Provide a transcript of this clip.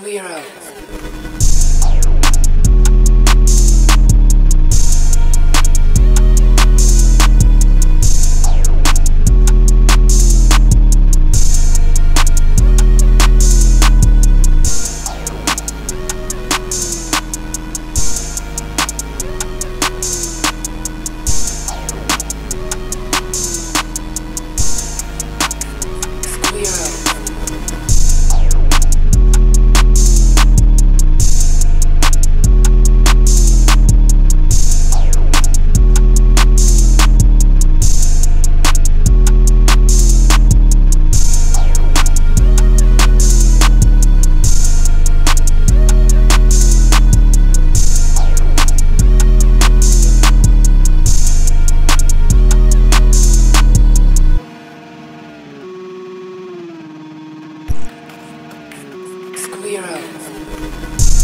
Squirrel. Zero.